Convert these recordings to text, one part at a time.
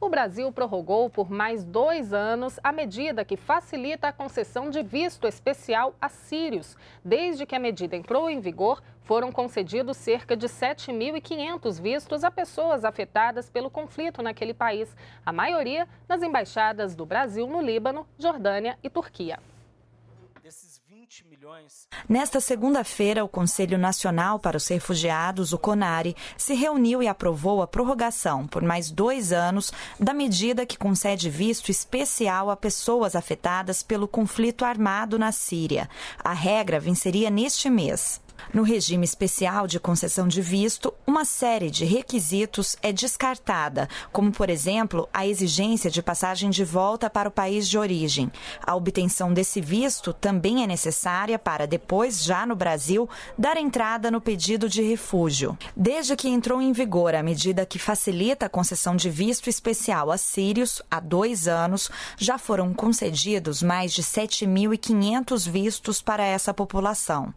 o Brasil prorrogou por mais 2 anos a medida que facilita a concessão de visto especial a sírios. Desde que a medida entrou em vigor, foram concedidos cerca de 7.500 vistos a pessoas afetadas pelo conflito naquele país, a maioria nas embaixadas do Brasil no Líbano, Jordânia e Turquia. Nesta segunda-feira, o Conselho Nacional para os Refugiados, o CONARE, se reuniu e aprovou a prorrogação por mais 2 anos da medida que concede visto especial a pessoas afetadas pelo conflito armado na Síria. A regra venceria neste mês. No regime especial de concessão de visto, uma série de requisitos é descartada, como, por exemplo, a exigência de passagem de volta para o país de origem. A obtenção desse visto também é necessária para depois, já no Brasil, dar entrada no pedido de refúgio. Desde que entrou em vigor a medida que facilita a concessão de visto especial a sírios, há 2 anos, já foram concedidos mais de 7.500 vistos para essa população.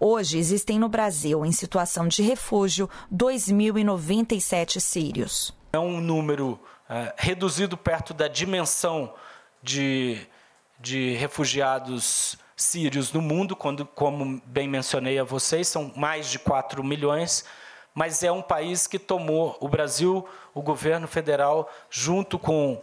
Hoje, existem no Brasil, em situação de refúgio, 2.097 sírios. É um número reduzido perto da dimensão de refugiados sírios no mundo, como bem mencionei a vocês, são mais de 4 milhões, mas é um país que tomou o Brasil, o governo federal, junto com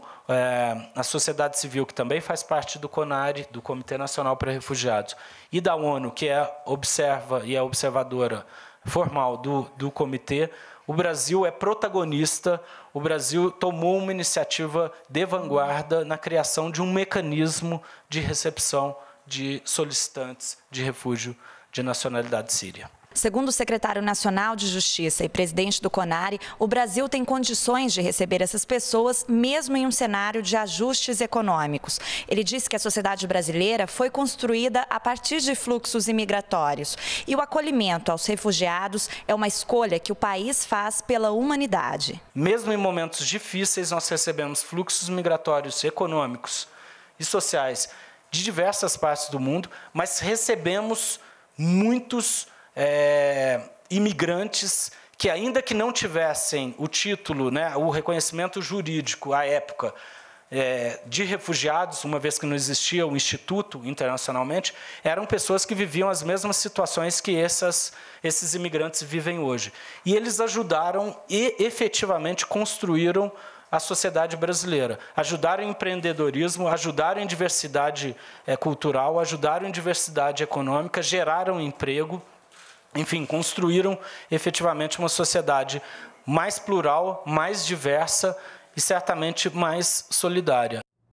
a sociedade civil, que também faz parte do CONARE, do Comitê Nacional para Refugiados, e da ONU, que é observadora formal do comitê. O Brasil é protagonista, o Brasil tomou uma iniciativa de vanguarda na criação de um mecanismo de recepção de solicitantes de refúgio de nacionalidade síria. Segundo o secretário nacional de Justiça e presidente do CONARE, o Brasil tem condições de receber essas pessoas, mesmo em um cenário de ajustes econômicos. Ele disse que a sociedade brasileira foi construída a partir de fluxos imigratórios e o acolhimento aos refugiados é uma escolha que o país faz pela humanidade. Mesmo em momentos difíceis, nós recebemos fluxos migratórios econômicos e sociais de diversas partes do mundo, mas recebemos muitos imigrantes que, ainda que não tivessem o título, o reconhecimento jurídico à época de refugiados, uma vez que não existia o instituto internacionalmente, eram pessoas que viviam as mesmas situações que esses imigrantes vivem hoje. E eles ajudaram e efetivamente construíram a sociedade brasileira, ajudaram em empreendedorismo, ajudaram em diversidade cultural, ajudaram em diversidade econômica, geraram emprego. Enfim, construíram efetivamente uma sociedade mais plural, mais diversa e certamente mais solidária.